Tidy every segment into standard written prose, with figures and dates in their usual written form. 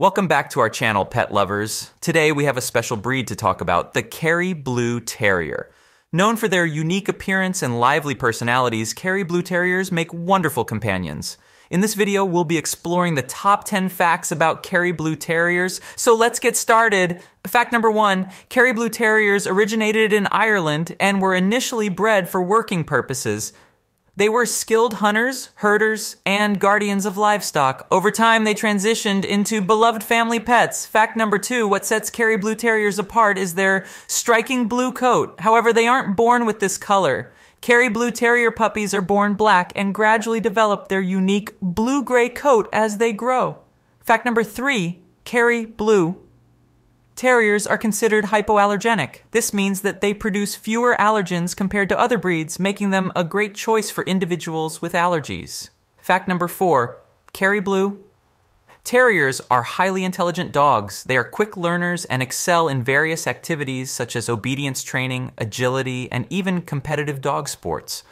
Welcome back to our channel, pet lovers. Today we have a special breed to talk about, the Kerry Blue Terrier. Known for their unique appearance and lively personalities, Kerry Blue Terriers make wonderful companions. In this video, we'll be exploring the top 10 facts about Kerry Blue Terriers, so let's get started. Fact number 1, Kerry Blue Terriers originated in Ireland and were initially bred for working purposes. They were skilled hunters, herders, and guardians of livestock. Over time, they transitioned into beloved family pets. Fact number 2, what sets Kerry Blue Terriers apart is their striking blue coat. However, they aren't born with this color. Kerry Blue Terrier puppies are born black and gradually develop their unique blue-gray coat as they grow. Fact number 3, Kerry Blue Terriers are considered hypoallergenic. This means that they produce fewer allergens compared to other breeds, making them a great choice for individuals with allergies. Fact number 4, Kerry Blue Terriers are highly intelligent dogs. They are quick learners and excel in various activities such as obedience training, agility, and even competitive dog sports.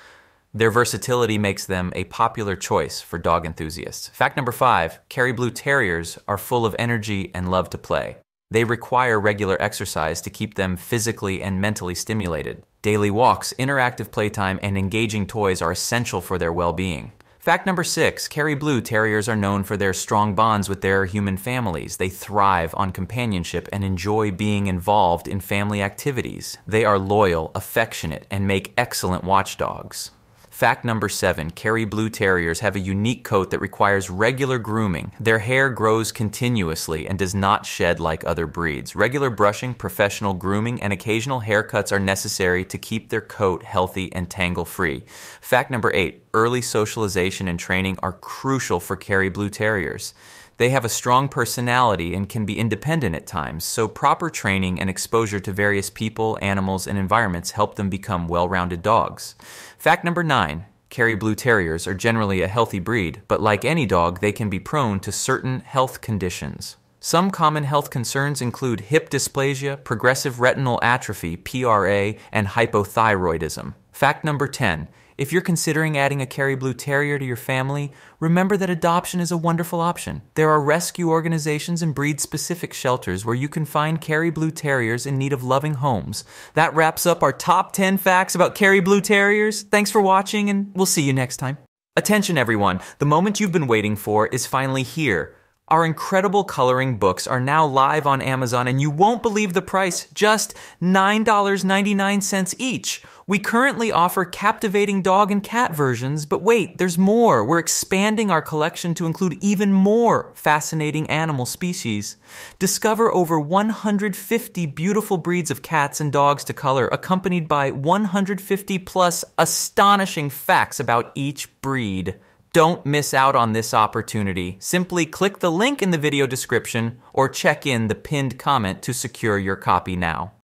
Their versatility makes them a popular choice for dog enthusiasts. Fact number 5, Kerry Blue Terriers are full of energy and love to play. They require regular exercise to keep them physically and mentally stimulated. Daily walks, interactive playtime, and engaging toys are essential for their well-being. Fact number 6, Kerry Blue Terriers are known for their strong bonds with their human families. They thrive on companionship and enjoy being involved in family activities. They are loyal, affectionate, and make excellent watchdogs. Fact number 7, Kerry Blue Terriers have a unique coat that requires regular grooming. Their hair grows continuously and does not shed like other breeds. Regular brushing, professional grooming, and occasional haircuts are necessary to keep their coat healthy and tangle-free. Fact number 8, early socialization and training are crucial for Kerry Blue Terriers. They have a strong personality and can be independent at times, so proper training and exposure to various people, animals, and environments help them become well-rounded dogs. Fact number 9, Kerry Blue Terriers are generally a healthy breed, but like any dog, they can be prone to certain health conditions. Some common health concerns include hip dysplasia, progressive retinal atrophy, PRA, and hypothyroidism. Fact number 10, if you're considering adding a Kerry Blue Terrier to your family, remember that adoption is a wonderful option. There are rescue organizations and breed-specific shelters where you can find Kerry Blue Terriers in need of loving homes. That wraps up our top 10 facts about Kerry Blue Terriers. Thanks for watching, and we'll see you next time. Attention everyone, the moment you've been waiting for is finally here. Our incredible coloring books are now live on Amazon, and you won't believe the price, just $9.99 each. We currently offer captivating dog and cat versions, but wait, there's more. We're expanding our collection to include even more fascinating animal species. Discover over 150 beautiful breeds of cats and dogs to color, accompanied by 150-plus astonishing facts about each breed. Don't miss out on this opportunity. Simply click the link in the video description or check in the pinned comment to secure your copy now.